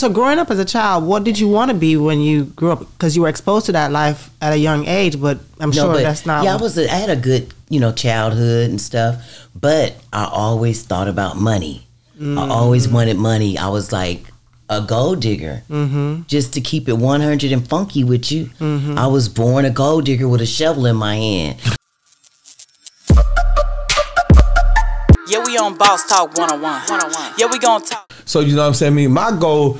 So growing up as a child, what did you want to be when you grew up? Because you were exposed to that life at a young age, but I'm sure that's not. Yeah, I had a good, childhood and stuff, but I always thought about money. Mm-hmm. I always wanted money. I was like a gold digger, mm-hmm. just to keep it 100 and funky with you. Mm-hmm. I was born a gold digger with a shovel in my hand. Yeah, we on Boss Talk 101. Yeah, we gonna talk. So, I mean, my goal,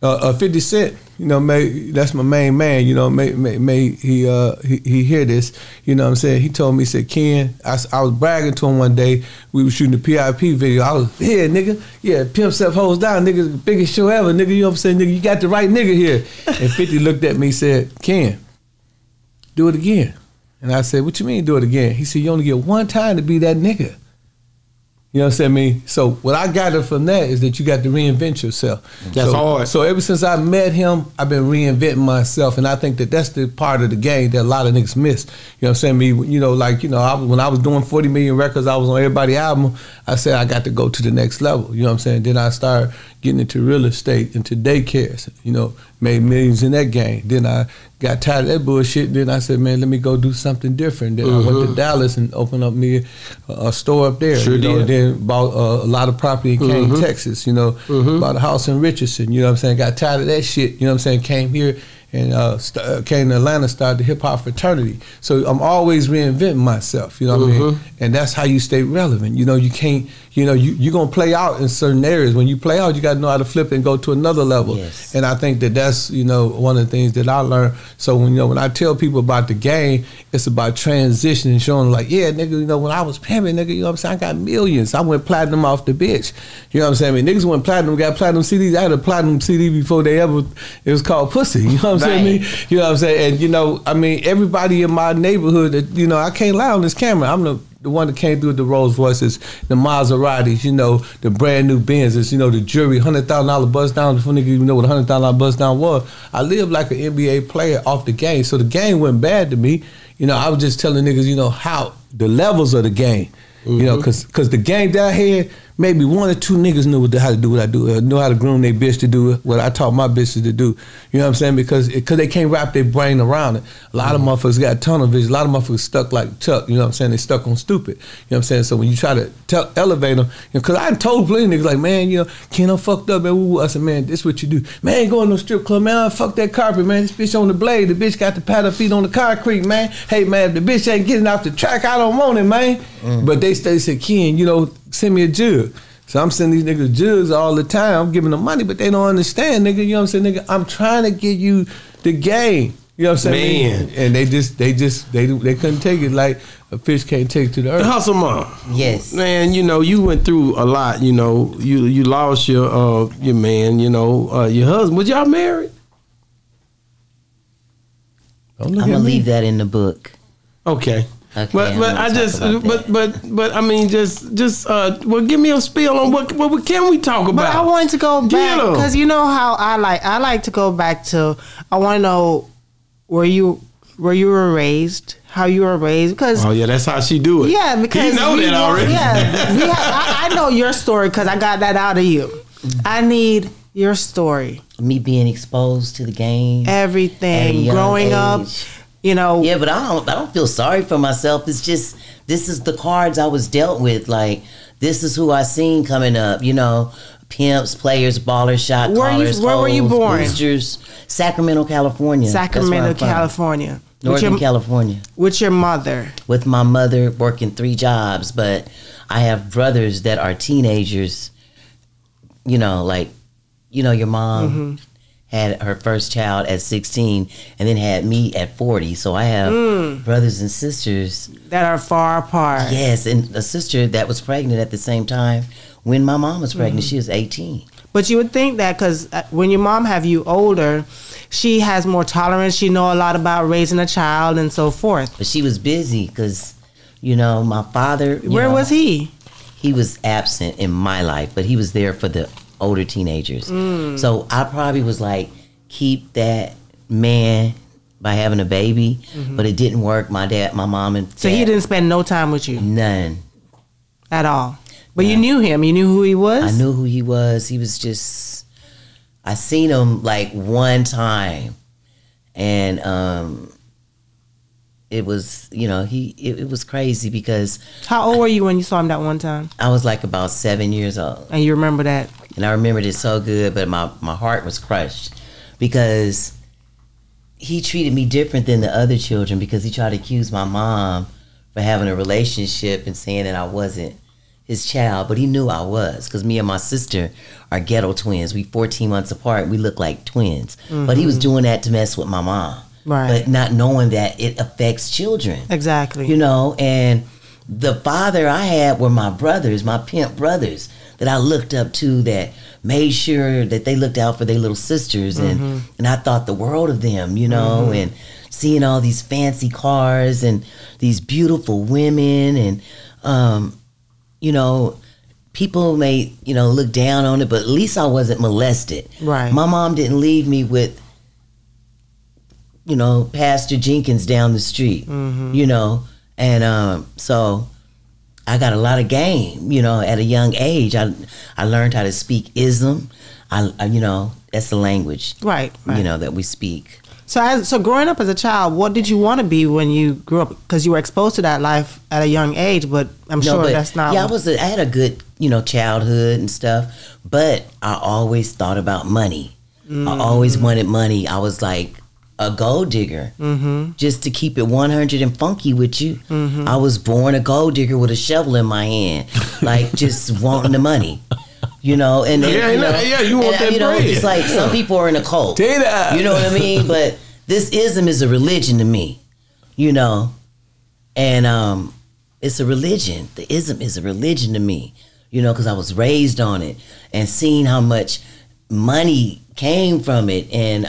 50 Cent, that's my main man, may he hear this, he told me, he said, Ken, I was bragging to him one day, we were shooting the PIP video, I was, yeah, nigga, yeah, Pimp Self Holds Down, nigga, biggest show ever, nigga, nigga, you got the right nigga here. And 50 looked at me, said, Ken, do it again. And I said, what you mean do it again? He said, you only get one time to be that nigga. So what I gathered from that is that you got to reinvent yourself. That's hard. So ever since I met him, I've been reinventing myself, and I think that that's the part of the game that a lot of niggas miss. When I was doing 40 million records, I was on everybody's album. I said I got to go to the next level. Then I started getting into real estate, into daycares. Made millions in that game. Then I got tired of that bullshit. Then I said, man, let me go do something different. Then I went to Dallas and opened up me a store up there. Then bought a lot of property in Kane, Texas, bought a house in Richardson, got tired of that shit, came here and came to Atlanta, started the hip hop fraternity. So I'm always reinventing myself, what I mean? And that's how you stay relevant. You can't, you're gonna play out in certain areas. When you play out, you gotta know how to flip and go to another level. Yes. And I think that that's, one of the things that I learned. So when, when I tell people about the game, it's about transition and showing like, yeah, nigga, when I was pimping, nigga, I got millions. I went platinum off the bitch. I mean, niggas went platinum, got platinum CDs. I had a platinum CD before they ever, it was called pussy, And everybody in my neighborhood that, I can't lie on this camera. I'm the one that came through the Rolls Royces, the Maseratis, the brand new Benzes, the jewelry, $100,000 bust down before nigga even know what $100,000 bust down was. I lived like an NBA player off the game. So the game wasn't bad to me. I was just telling niggas, how the levels of the game. Cause the game that I had, maybe one or two niggas knew how to do what I do, know how to groom their bitch to do what I taught my bitches to do. Because they can't wrap their brain around it. A lot of motherfuckers got tunnel vision. A lot of motherfuckers stuck like Tuck. They stuck on stupid. So when you try to elevate them, because I told plenty of niggas like, man, Ken, I'm fucked up, man. I said, man, this what you do. Man, ain't going to no strip club, man. Fuck that carpet, man. This bitch on the blade. The bitch got the pat her feet on the concrete, man. Hey, man, if the bitch ain't getting off the track, I don't want it, man. But they said, Ken, send me a jug. So I'm sending these niggas jugs all the time. I'm giving them money, but they don't understand, nigga. Nigga, I'm trying to get you the game. Man. And they couldn't take it like a fish can't take it to the earth. The hustle mom. Yes. Man, you went through a lot, You lost your man, your husband. Was y'all married? I'm going to leave that in the book. Okay. Okay, but give me a spiel on what can we talk about? But I wanted to go back because how I like to go back to, I want to know where you were raised, how you were raised, because oh yeah, that's how she do it. Yeah, because you know that already. Yeah, I know your story because I got that out of you. I need your story. Me being exposed to the game, everything, growing up. Yeah, but I don't feel sorry for myself. It's just, this is the cards I was dealt with. Like, this is who I seen coming up, pimps, players, ballers, shot callers, where were you born? Boosters. Sacramento, California. Sacramento, California. Northern California. With your mother? With my mother, working 3 jobs, but I have brothers that are teenagers, your mom. Mm-hmm. Had her first child at 16 and then had me at 40. So I have brothers and sisters. That are far apart. Yes, and a sister that was pregnant at the same time when my mom was pregnant. She was 18. But you would think that because when your mom have you older, she has more tolerance. She know a lot about raising a child and so forth. But she was busy because, my father. Where was he? He was absent in my life, but he was there for the older teenagers. So I probably was like, keep that man by having a baby, but it didn't work. My mom and dad. So he didn't spend no time with you? None. At all? But you knew him? You knew who he was? I knew who he was. He was just I seen him like one time, and it was, you know, it was crazy because. How old were you when you saw him that one time? I was like about 7 years old. And you remember that? And I remembered it so good, but my heart was crushed because he treated me different than the other children, because he tried to accuse my mom for having a relationship and saying that I wasn't his child, but he knew I was, because me and my sister are ghetto twins. We 14 months apart. We look like twins. Mm-hmm. But he was doing that to mess with my mom. Right. But not knowing that it affects children. Exactly. You know, and the father I had were my brothers, my pimp brothers that I looked up to, that made sure that they looked out for their little sisters. Mm-hmm. And I thought the world of them, you know, mm-hmm. and seeing all these fancy cars and these beautiful women, and you know, people may, you know, look down on it, but at least I wasn't molested. Right. My mom didn't leave me with, you know, Pastor Jenkins down the street, mm-hmm. you know. And so I got a lot of game, you know, at a young age. I learned how to speak ism. I you know, that's the language, right, right, you know, that we speak. So so growing up as a child, what did you want to be when you grew up? Because you were exposed to that life at a young age, but I'm sure that's not. Yeah, I had a good, you know, childhood and stuff, but I always thought about money. Mm-hmm. I always wanted money. I was like a gold digger, mm-hmm. just to keep it 100 and funky with you. Mm-hmm. I was born a gold digger with a shovel in my hand, like just wanting the money. You know, and then, yeah, you know, yeah, you want and, that. You know, bread. It's like some people are in a cult. Data. You know what I mean? But this ism is a religion to me, you know, and it's a religion. The ism is a religion to me, you know, because I was raised on it and seeing how much money came from it, and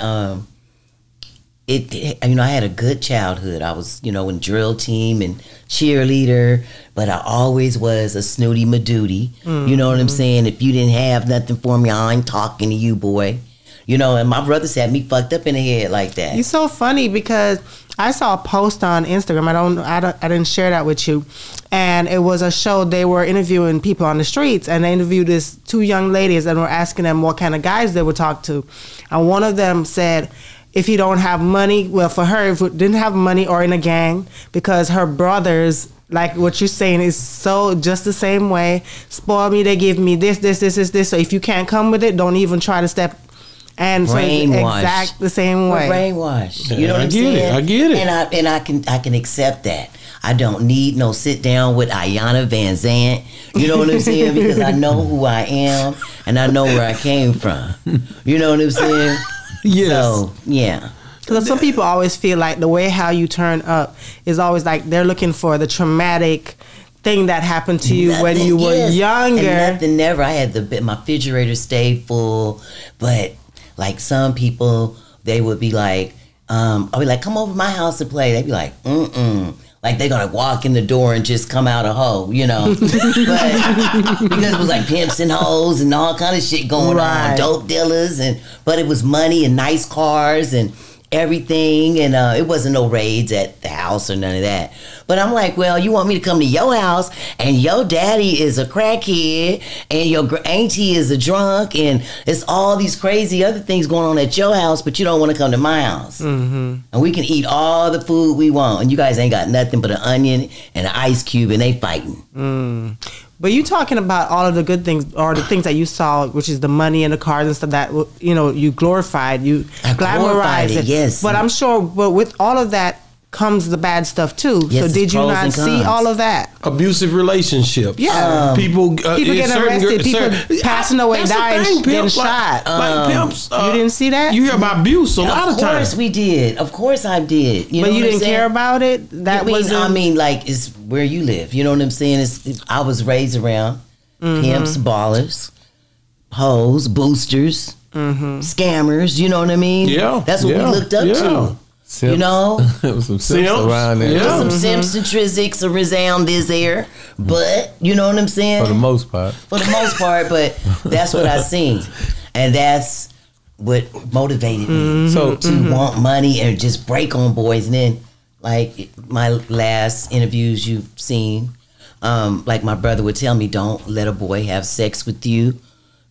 you know, I had a good childhood. I was, you know, in drill team and cheerleader, but I always was a snooty madooty. Mm-hmm. You know what I'm saying? If you didn't have nothing for me, I ain't talking to you, boy. You know, and my brothers had me fucked up in the head like that. You're so funny, because I saw a post on Instagram. I didn't share that with you. And it was a show. They were interviewing people on the streets, and they interviewed these two young ladies and were asking them what kind of guys they would talk to. And one of them said, if you don't have money, well, for her, if it didn't have money or in a gang, because her brothers, like what you're saying, is so just the same way. Spoil me, they give me this, this, this, this, this. So if you can't come with it, don't even try to step. And brainwashed. So exact the same way. Brainwashed. You know what I'm saying? I get it. And I can accept that. I don't need no sit down with Ayanna Van Zandt. You know what I'm saying? Because I know who I am and I know where I came from. You know what I'm saying? Yes. So, yeah. Because some people always feel like the way how you turn up is always like they're looking for the traumatic thing that happened to you when you were younger. And I had my refrigerator stayed full, but like some people, they would be like, I'll be like, come over to my house and play. They'd be like, mm-mm. Like they're going to walk in the door and just come out a hoe, you know. But because it was like pimps and hoes and all kind of shit going on, dope dealers. But it was money and nice cars and everything. And it wasn't no raids at the house or none of that. But I'm like, well, you want me to come to your house and your daddy is a crackhead and your auntie is a drunk and it's all these crazy other things going on at your house, but you don't want to come to my house. Mm-hmm. And we can eat all the food we want and you guys ain't got nothing but an onion and an ice cube and they fighting. Mm. But you talking about all of the good things or the things that you saw, which is the money and the cars and stuff that, you know, you glorified, you glamorized it. Yes. But I'm sure, but with all of that comes the bad stuff too. Yes, so did you not see all of that? Abusive relationships. Yeah, people getting arrested, people passing away, dying, getting shot. Like pimps, you didn't see that. You hear about abuse a lot of times. Of course we did. Of course I did. You know, but you didn't care about it. That was. I mean, like it's where you live. You know what I'm saying? I was raised around pimps, ballers, hoes, boosters, scammers. You know what I mean? Yeah, that's what we looked up to. Simps. You know, some simps around there. Yeah. Some simps and trizics around this air, but you know what I'm saying. For the most part, but that's what I seen, and that's what motivated me to want money and just break on boys. And then, like my last interviews you've seen, like my brother would tell me, don't let a boy have sex with you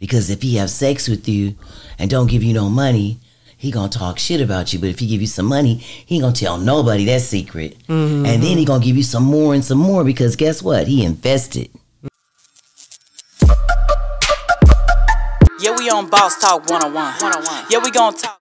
Because if he have sex with you and don't give you no money, he gonna talk shit about you. But if he give you some money, he ain't gonna tell nobody that secret. Mm-hmm. And then he gonna give you some more and some more, because guess what? He invested. Yeah, we on Boss Talk 101. Yeah, we gonna talk.